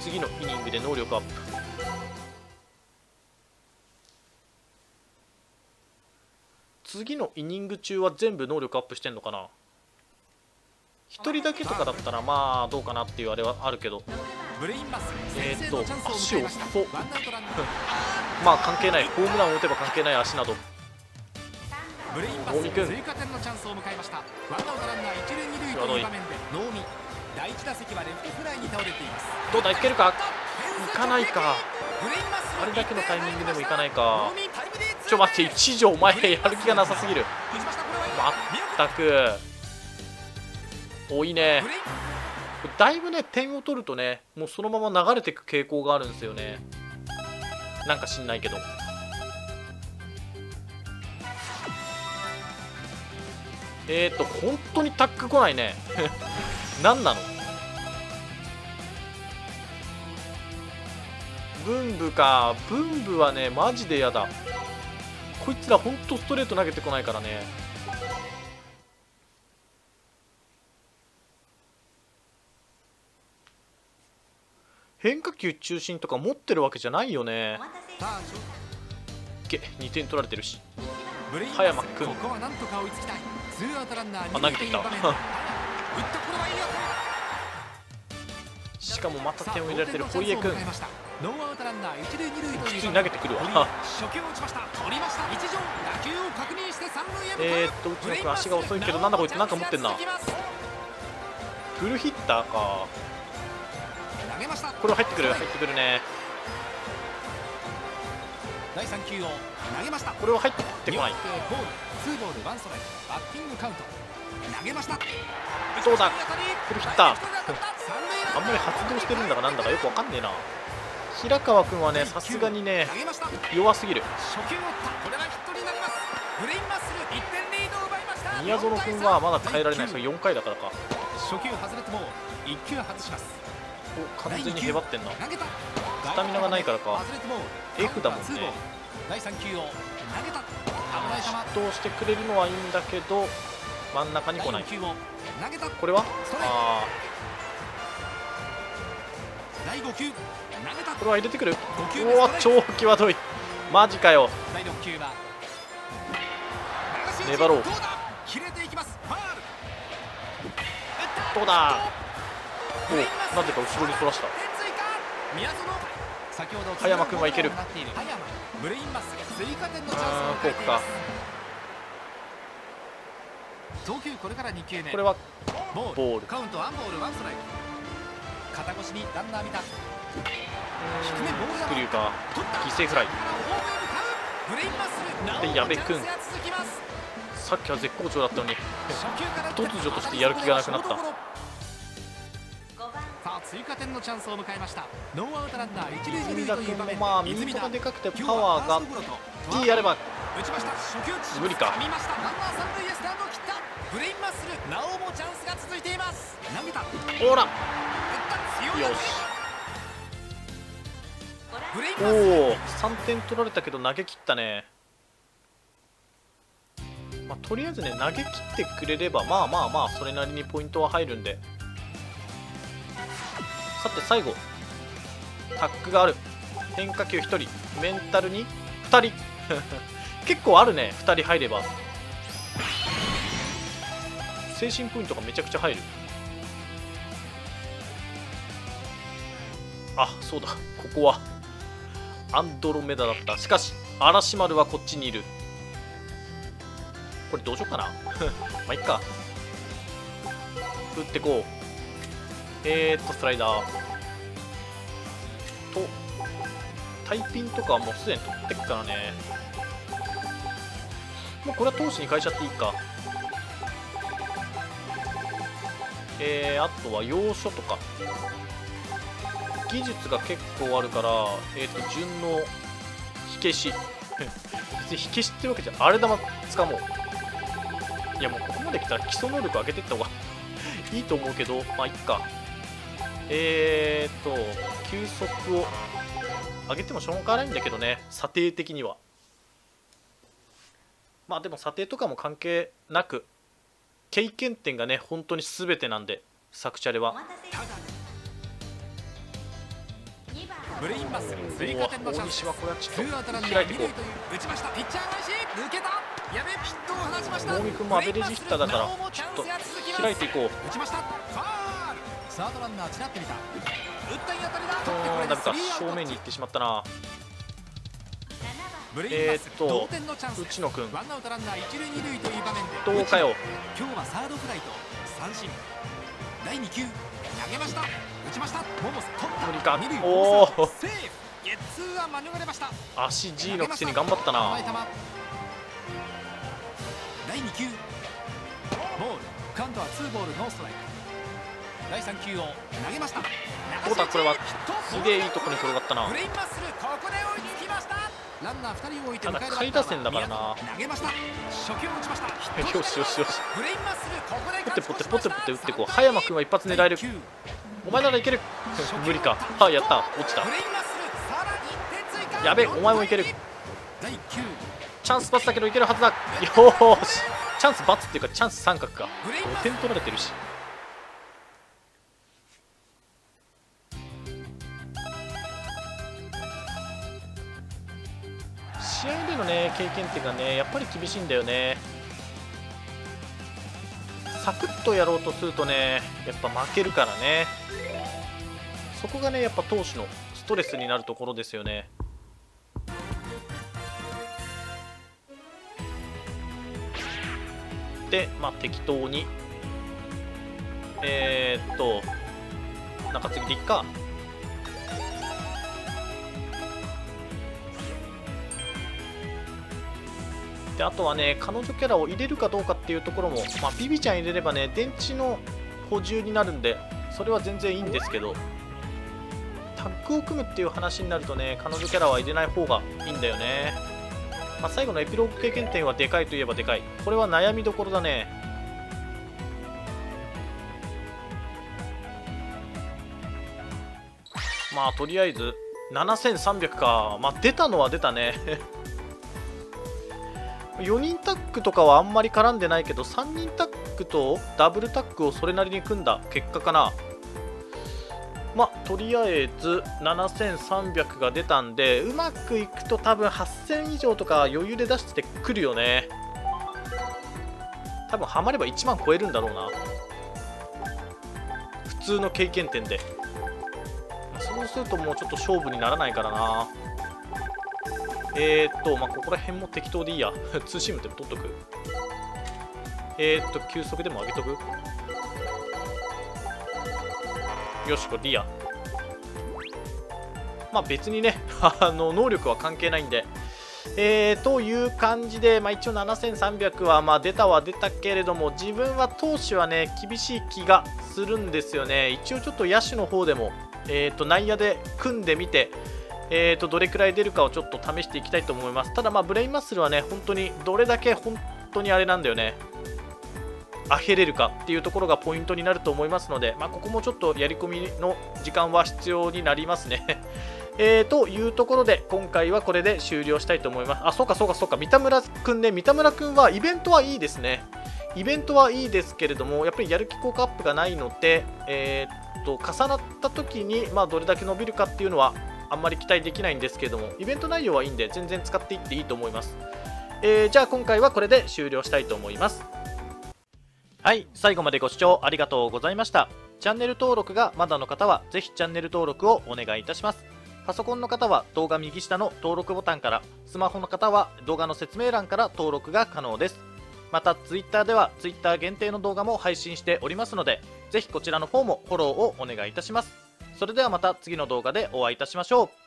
次のイニングで能力アップ。次のイニング中は全部能力アップしてんのかな。1人だけとかだったらまあどうかなっていうあれはあるけど、足を押すとまあ関係ない。ホームランを打てば関係ない足など。能見君、どうだ、いけるか。いかないか。あれだけのタイミングでもいかないか。ちょ待って、一条お前やる気がなさすぎる。まったく多いね。だいぶね、点を取るとね、もうそのまま流れていく傾向があるんですよね。なんか知んないけど。本当にタック来ないね。何なの。文部か。文部はね、マジでやだ。こいつら本当ストレート投げてこないからね。変化球中心とか持ってるわけじゃないよね。2点取られてるし。葉山君、あ、投げてきた。しかもまた点を入れられてる堀江君。普通に投げてくるわ。内野君足が遅いけど、なんだこいつ、なんか持ってんな。フルヒッターか。これ入ってくる、入ってくるね。これは入ってこない。どうだ、フルヒッター。あんまり発動してるんだかなんだかよくわかんねえな。平川君はね、さすがにね、弱すぎる。宮園君はまだ変えられない。それ4回だからか。完全にへばってんな。スタミナがないからか。 F だもんね。出動してくれるのはいいんだけど、真ん中に来ない。これはこれは入れてくる。うわ、超際どい。マジかよ。粘ろう。どうだ。なぜか後ろにそらした。葉山君はいける。こうか。これはボール。スクリューか。犠牲フライで矢部君、さっきは絶好調だったのに突如としてやる気がなくなった。追加点のチャンスを迎えました。ノーアウトランナー一塁二塁という場面。まあ水戸がでかくてパワーが T やれば無理か。ほら。よし。おお、3点取られたけど投げ切ったね。まあ、とりあえずね投げ切ってくれればまあまあまあそれなりにポイントは入るんで。さて最後タックがある。変化球1人、メンタルに2人結構あるね。2人入れば精神ポイントがめちゃくちゃ入る。あ、そうだ、ここはアンドロメダだった。しかし嵐丸はこっちにいる。これどうしようかなまあいっか、打ってこう。スライダーとタイピンとかはもうすでに取ってくからね。もうこれは投手に変えちゃっていいか。あとは要所とか技術が結構あるから、順の火消し別に火消しってわけじゃあれ玉つかもう。いやもうここまで来たら基礎能力上げていった方がいいと思うけど、まあいっか。球速を上げてもしょうがないんだけどね、査定的には。まあでも査定とかも関係なく経験点がね本当に全てなんで、作チャレは。ブレインバス追加点のチャンス。開いてこう。打ちました。ピッチャー返し抜けた。やべ、ヒットを放ちました。能見君もアベレージヒッターだからちょっと開いていこう。打ちました。ファウル。サードランナーちらってみた。打ったい当たりだ。とダメか、正面に行ってしまったな。内野君。どうかよ。今日はサードフライと三振。第2球投げました。打ちました。無理か。おお。足 G のくせに頑張ったな。第2球。ボール。カウントは2ボールノーストライク。第3球を投げました。どうだこれは。すげえいいとこに転がったな。ランナー2人を置いて迎える。ただ下位打線だからな。投げました。初球打ちました。よしよしよし。ポテポテポテポテ打ってこう。葉山君は一発狙える。お前ならいける。無理か。はあ、やった。落ちた。やべえ、お前もいける。チャンスバツだけどいけるはずだ。よーし。チャンスバツっていうかチャンス三角か。5点取られてるし。試合でのね経験っていうかねやっぱり厳しいんだよね。サクッとやろうとするとねやっぱ負けるからね。そこがねやっぱ投手のストレスになるところですよね。でまあ適当に中継ぎでいっか。であとはね彼女キャラを入れるかどうかっていうところも、まあ、ビビちゃん入れればね電池の補充になるんでそれは全然いいんですけど、タッグを組むっていう話になるとね彼女キャラは入れない方がいいんだよね。まあ、最後のエピローグ経験点はでかいといえばでかい。これは悩みどころだね。まあとりあえず7300か。まあ出たのは出たね4人タッグとかはあんまり絡んでないけど3人タッグとダブルタッグをそれなりに組んだ結果かな。まあとりあえず7300が出たんでうまくいくと多分8000以上とか余裕で出してくるよね。多分ハマれば1万超えるんだろうな普通の経験点で。そうするともうちょっと勝負にならないからな。まあ、ここら辺も適当でいいや。ツーシームでも取っとく。球速でも上げとく。よし、これリア。まあ、別にね、能力は関係ないんで。という感じで、まあ、一応7300は、まあ、出たは出たけれども、自分は投手はね、厳しい気がするんですよね。一応ちょっと野手の方でも、内野で組んでみて、どれくらい出るかをちょっと試していきたいと思います。ただまあブレインマッスルはね本当にどれだけ本当にあれなんだよねあへれるかっていうところがポイントになると思いますので、まあ、ここもちょっとやり込みの時間は必要になりますねというところで今回はこれで終了したいと思います。あ、そうかそうかそうか、三田村くんね、三田村くんはイベントはいいですね。イベントはいいですけれども、やっぱりやる気効果アップがないので、重なった時に、まあ、どれだけ伸びるかっていうのはあんまり期待できないんですけれども、イベント内容はいいんで全然使っていっていいと思います。じゃあ今回はこれで終了したいと思います。はい、最後までご視聴ありがとうございました。チャンネル登録がまだの方はぜひチャンネル登録をお願いいたします。パソコンの方は動画右下の登録ボタンから、スマホの方は動画の説明欄から登録が可能です。また Twitter では Twitter 限定の動画も配信しておりますので、ぜひこちらの方もフォローをお願いいたします。それではまた次の動画でお会いいたしましょう。